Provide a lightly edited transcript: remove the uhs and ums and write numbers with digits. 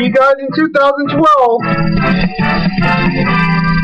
You guys in 2012.